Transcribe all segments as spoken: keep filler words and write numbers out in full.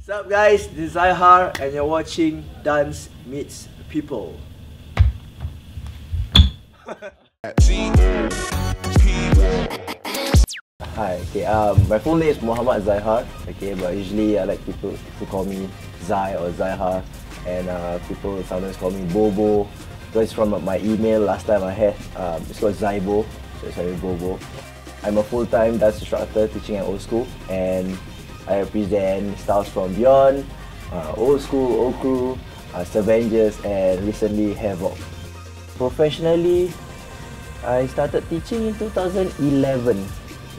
What's up guys, this is Zaihar and you're watching Dance Meets People. Hi, okay, um, my full name is Muhammad Zaihar, okay, but usually I like people to call me Zai or Zaihar, and uh, people sometimes call me Bobo. It's from my email last time I had, um, it's called Zaibo, so it's like Bobo. I'm a full-time dance instructor teaching at Old School, and I represent Styles from Beyond, uh, Old School, Old Crew, uh, Avengers, and recently Havoc. Professionally, I started teaching in two thousand eleven.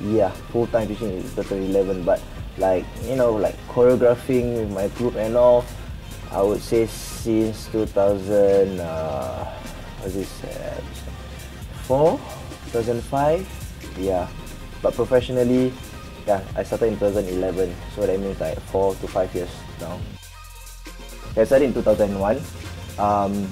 Yeah, full-time teaching in two thousand eleven. But like you know, like choreographing with my group and all, I would say since two thousand, uh, what's this, uh, four, two thousand five. Yeah, but professionally. Yeah, I started in two thousand eleven, so that means like four to five years now. I started in two thousand one. Um,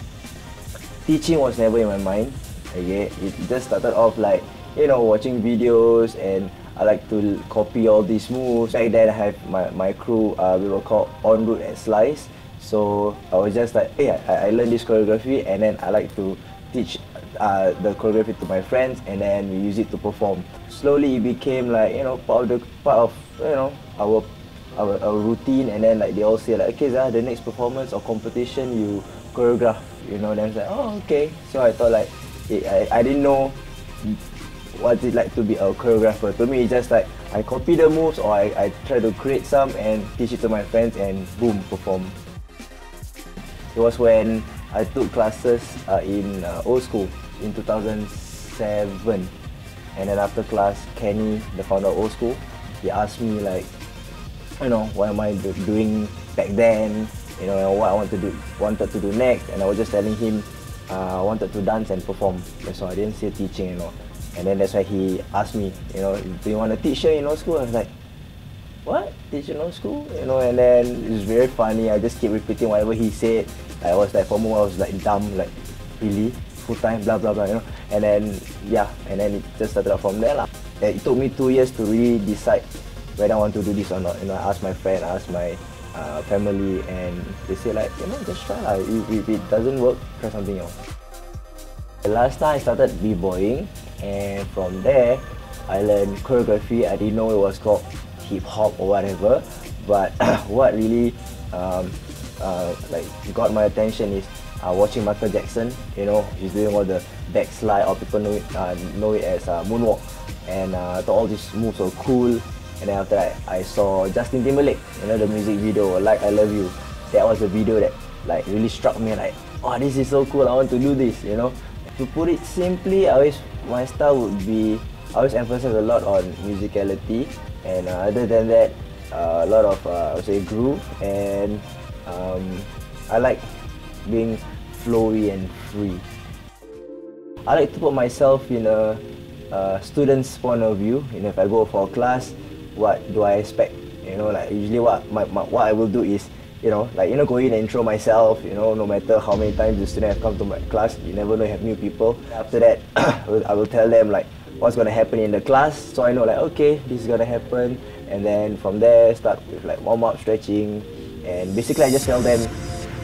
teaching was never in my mind. Okay? It just started off like, you know, watching videos, and I like to copy all these moves. Back then I had my, my crew, uh, we were called En Route and Slice. So I was just like, hey, I, I learned this choreography, and then I like to teach Uh, the choreography to my friends, and then we use it to perform. Slowly it became like, you know, part of the part of you know our our, our routine, and then like they all say like, okay Zah, the next performance or competition you choreograph, you know. Then it's like, oh okay. So I thought like it, I, I didn't know what it's like to be a choreographer. To me it's just like I copy the moves, or I, I try to create some and teach it to my friends, and boom, perform. It was when I took classes uh, in uh, Old School in two thousand seven, and then after class, Kenny, the founder of Old School, he asked me like, you know, what am I do doing back then, you know, and what I want to do, wanted to do next, and I was just telling him uh, I wanted to dance and perform, so I didn't say teaching, you know, and then that's why he asked me, you know, do you want to teach here in Old School? I was like, what? Teach in Old School? You know, and then it was very funny, I just keep repeating whatever he said. I was like, for a moment I was like dumb, like really full time, blah blah blah, you know. And then yeah, and then it just started out from there lah. It took me two years to really decide whether I want to do this or not. You know, I asked my friend, I asked my uh, family, and they say like, you know, just try lah. If, if it doesn't work, try something else. The last time I started B-boying, and from there I learned choreography. I didn't know it was called hip hop or whatever, but what really um, Uh, like got my attention is uh, watching Michael Jackson. You know, he's doing all the backslide, or people know it, uh, know it as uh, moonwalk, and uh, all these moves were cool. And then after that, I saw Justin Timberlake. You know, the music video, like I Love You. That was a video that like really struck me. Like, oh, this is so cool. I want to do this. You know, to put it simply, I always my style would be I always emphasize a lot on musicality, and uh, other than that, uh, a lot of uh, I would say groove and Um, I like being flowy and free. I like to put myself in a, a student's point of view. You know, if I go for a class, what do I expect? You know, like usually what my, my, what I will do is, you know, like you know, go in and intro myself. You know, no matter how many times the student have come to my class, you never know you have new people. After that, I will tell them like what's gonna happen in the class, so I know like okay, this is gonna happen, and then from there start with like warm up, stretching. And basically, I just tell them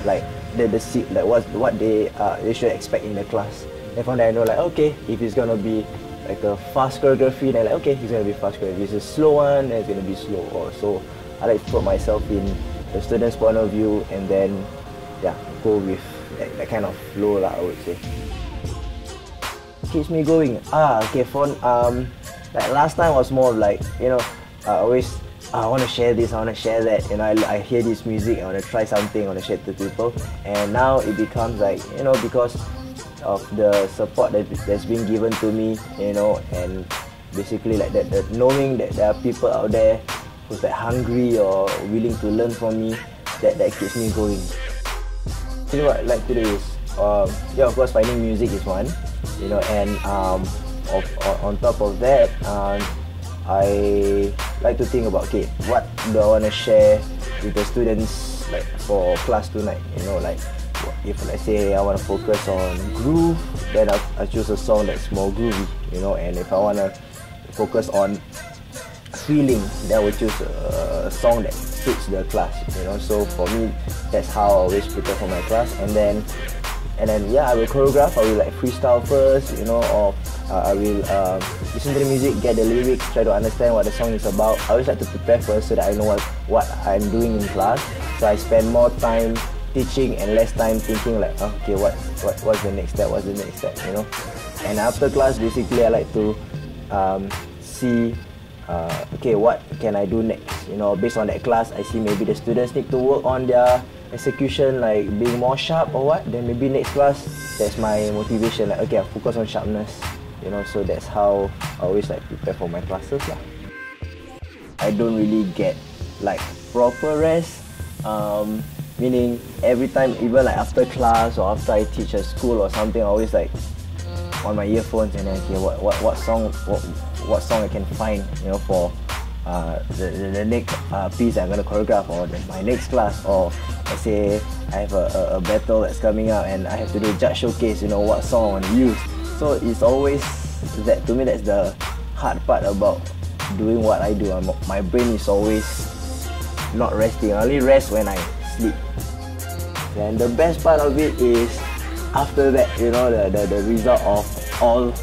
like the the seat, like what what they uh, they should expect in the class. And from there, I know like okay, if it's gonna be like a fast choreography, then like okay, it's gonna be fast choreography. If it's a slow one, then it's gonna be slow. Or so I like to put myself in the student's point of view, and then yeah, go with that, that kind of flow lah, I would say. Keeps me going. Ah, okay. For um, like last time was more like you know, I always. I want to share this, I want to share that, you know, I, I hear this music, I want to try something, I want to share it to people. And now it becomes like, you know, because of the support that, that's been given to me, you know, and basically like that, that knowing that there are people out there who's like hungry or willing to learn from me, that, that keeps me going. You know what I like to do is, um, yeah, of course finding music is one, you know, and um, of, on top of that, um, I like to think about okay, what do I want to share with the students like for class tonight? You know, like if let's say I want to focus on groove, then I, I choose a song that's more groovy. You know, and if I want to focus on feeling, then I would choose a, a song that fits the class, you know. So for me, that's how I always prepare for my class. And then, and then yeah, I will choreograph. I will like freestyle first, you know, or uh, I will uh, listen to the music, get the lyrics, try to understand what the song is about. I always like to prepare first so that I know what what I'm doing in class. So I spend more time teaching and less time thinking like, oh, okay, what what what's the next step? What's the next step? You know. And after class, basically, I like to um, see. Uh, okay, what can I do next? You know, based on that class, I see maybe the students need to work on their execution, like being more sharp or what. Then maybe next class, that's my motivation. Like, okay, I focus on sharpness. You know, so that's how I always like prepare for my classes lah. I don't really get like proper rest. Um, meaning every time, even like after class or after I teach at school or something, I always like on my earphones and then okay, what what what song what. what song I can find, you know, for uh, the, the, the next uh, piece I'm going to choreograph, or the, my next class, or let's say I have a, a, a battle that's coming up and I have to do a judge showcase, you know, what song I want to use. So it's always that, to me, that's the hard part about doing what I do. I'm, my brain is always not resting. I only rest when I sleep. And the best part of it is after that, you know, the, the, the result of all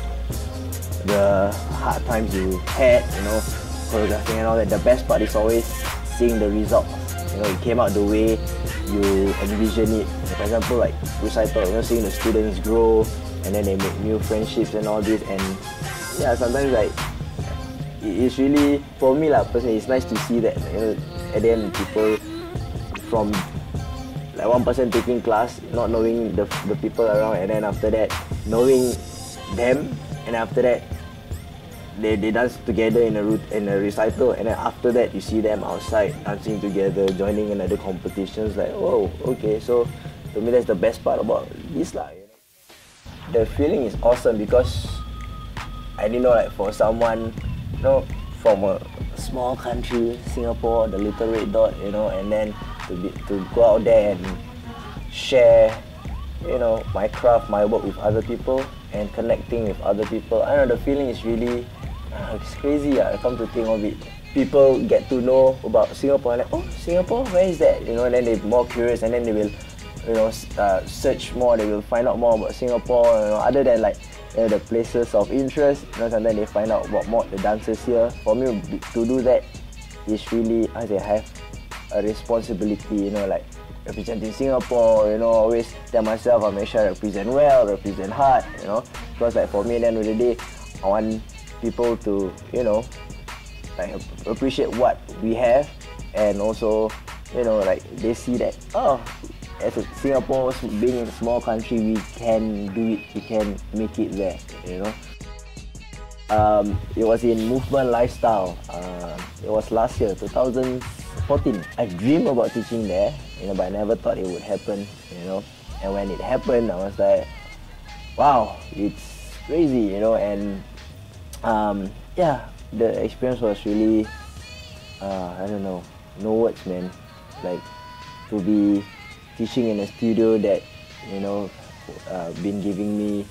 the hard times you had, you know, choreographing and all that. The best part is always seeing the result. You know, it came out the way you envision it. For example, like recital, you know, seeing the students grow and then they make new friendships and all this. And yeah, sometimes like it's really, for me like personally, it's nice to see that, you know, at the end people from like one person taking class, not knowing the the people around, and then after that knowing them. And after that, they, they dance together in a route, in a recital, and then after that, you see them outside dancing together, joining in other competitions. Like, oh, okay. So to me, that's the best part about this lah. You know? The feeling is awesome because I didn't know, like, for someone, you know, from a small country, Singapore, the Little Red Dot, you know, and then to be, to go out there and share, you know, my craft, my work with other people. And connecting with other people, I don't know, the feeling is really, uh, it's crazy, uh, I come to think of it. People get to know about Singapore, like, oh, Singapore, where is that? You know, and then they're more curious, and then they will, you know, uh, search more, they will find out more about Singapore, you know, other than like, you know, the places of interest, you know, sometimes they find out what more the dancers here. For me, to do that is really, I say, have a responsibility, you know, like, representing Singapore, you know, always tell myself, I make sure I represent well, represent hard, you know, because like for me, at the end of the day, I want people to, you know, like appreciate what we have, and also, you know, like they see that, oh, as a Singapore, being in a small country, we can do it, we can make it there, you know. Um, it was in Movement Lifestyle. Uh, it was last year, two thousand fourteen. I dreamed about teaching there, you know, but I never thought it would happen, you know. And when it happened, I was like, wow, it's crazy, you know. And um, yeah, the experience was really, uh, I don't know, no words, man. Like, to be teaching in a studio that, you know, uh, been giving me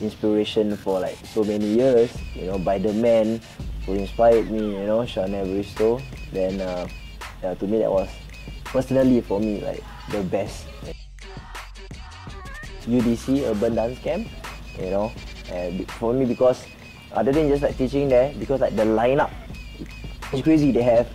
inspiration for like so many years, you know, by the man who inspired me, you know, Sean. Then uh, yeah, to me, that was, personally for me, like the best. U D C, Urban Dance Camp, you know, and for me, because other than just like teaching there, because like the lineup is crazy. They have,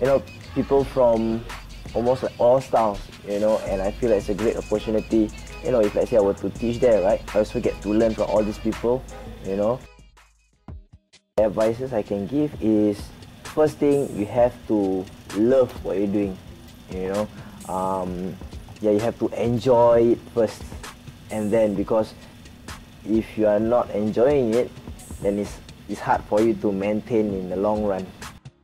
you know, people from almost like all styles, you know, and I feel like it's a great opportunity. You know, if let's say I were to teach there, right, I also get to learn from all these people, you know. The advices I can give is, first thing, you have to love what you're doing, you know. Um, yeah, you have to enjoy it first, and then, because if you are not enjoying it, then it's, it's hard for you to maintain in the long run.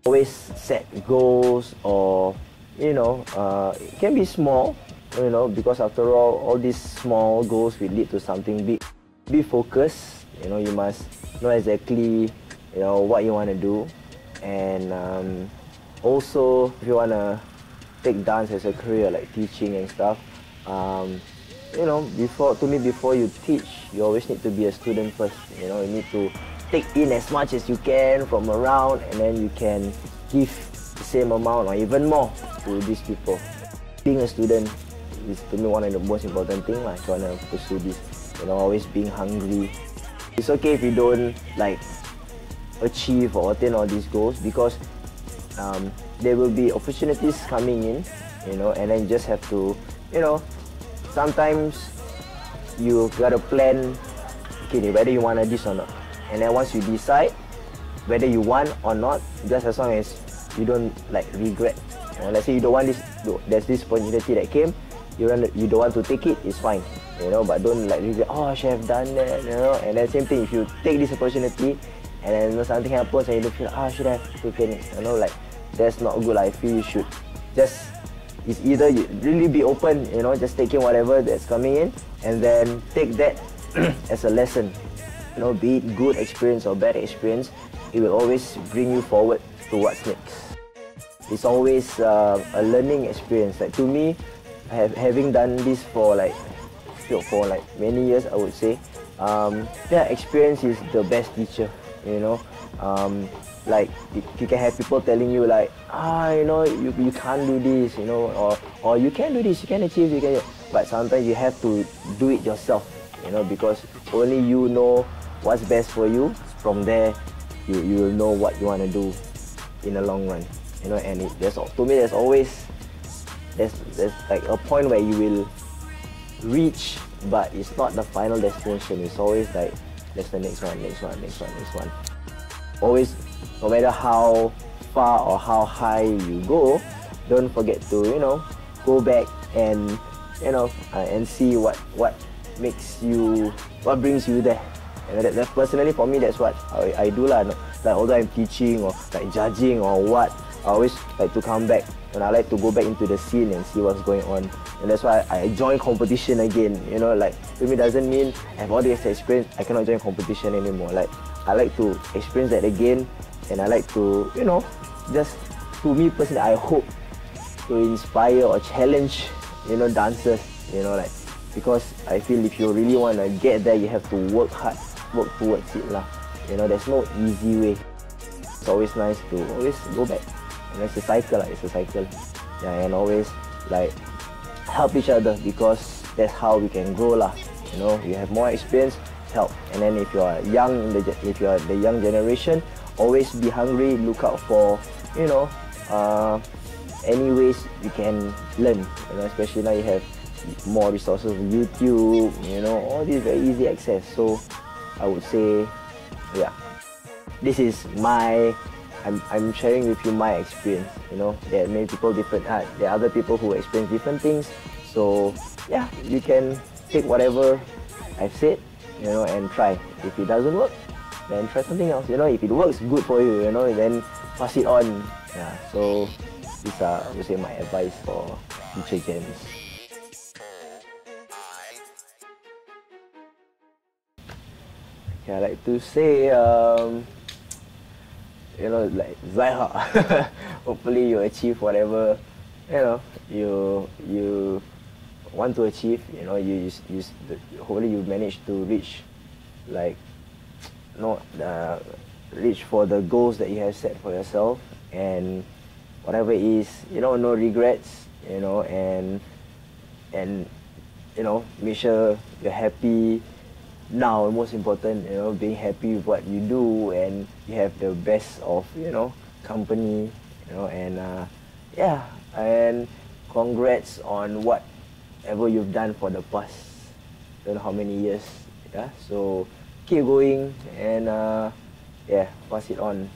Always set goals, or, you know, uh, it can be small, you know, because after all, all these small goals will lead to something big. Be focused, you know, you must know exactly, you know, what you want to do. And um, also, if you want to take dance as a career, like teaching and stuff, um, you know, before, to me, before you teach, you always need to be a student first. You know, you need to take in as much as you can from around, and then you can give same amount or even more to these people. Being a student is to me one of the most important things like, if you want to pursue this. You know, always being hungry. It's okay if you don't like achieve or attain all these goals because um, there will be opportunities coming in, you know, and then you just have to, you know, sometimes you gotta plan, okay, whether you want to do this or not. And then once you decide whether you want or not, just as long as you don't like regret. You know, let's say you don't want this, there's this opportunity that came, you don't, you don't want to take it, it's fine. You know, but don't like regret, oh, I should have done that, you know. And then same thing, if you take this opportunity and then you know, something happens and you feel, ah, oh, should I have taken it? You know, like, that's not good. I feel you should just, it's either you really be open, you know, just taking whatever that's coming in and then take that as a lesson. You know, be it good experience or bad experience, it will always bring you forward to what's next. It's always uh, a learning experience. Like, to me, I have, having done this for like, for like many years, I would say, um, yeah, experience is the best teacher, you know. Um, like you can have people telling you like, ah, you know, you, you can't do this, you know, or or you can do this, you can achieve, you can. But sometimes you have to do it yourself, you know, because only you know what's best for you. From there, you you will know what you want to do in the long run, you know. And it, there's to me, there's always there's there's like a point where you will reach, but it's not the final destination. It's always like, that's the next one, next one, next one, next one. Always, no matter how far or how high you go, don't forget to, you know, go back and, you know, uh, and see what what makes you, what brings you there. You know, that, that personally for me, that's what I, I do lah. Like, although I'm teaching or like judging or what, I always like to come back. And I like to go back into the scene and see what's going on. And that's why I join competition again. You know, like, to me, it doesn't mean I have all this experience, I cannot join competition anymore. Like, I like to experience that again. And I like to, you know, just, to me personally, I hope to inspire or challenge, you know, dancers. You know, like, because I feel if you really want to get there, you have to work hard, work towards it lah. You know, there's no easy way. It's always nice to always go back. And it's a cycle, it's a cycle. Yeah, and always like help each other because that's how we can grow lah. You know, you have more experience, help. And then if you are young, in the, if you are the young generation, always be hungry. Look out for, you know, uh, any ways you can learn. You know, especially now you have more resources, YouTube. You know, all these very easy access. So I would say, yeah, this is my. I'm, I'm sharing with you my experience, you know. There are many people different, uh, there are other people who experience different things. So, yeah, you can take whatever I've said, you know, and try. If it doesn't work, then try something else, you know. If it works, good for you, you know, then pass it on. Yeah, so these are, I would say, my advice for future games. Okay, I like to say, um... you know, like Zaihar. Hopefully you achieve whatever, you know, you you want to achieve. You know, you you, you hopefully you manage to reach, like, not uh, reach for the goals that you have set for yourself. And whatever it is, you know, no regrets. You know, and and you know, make sure you're happy. Now, most important, you know, being happy with what you do, and you have the best of, you know, company, you know, and uh, yeah, and congrats on whatever you've done for the past, I don't know how many years, yeah. So keep going and uh, yeah, pass it on.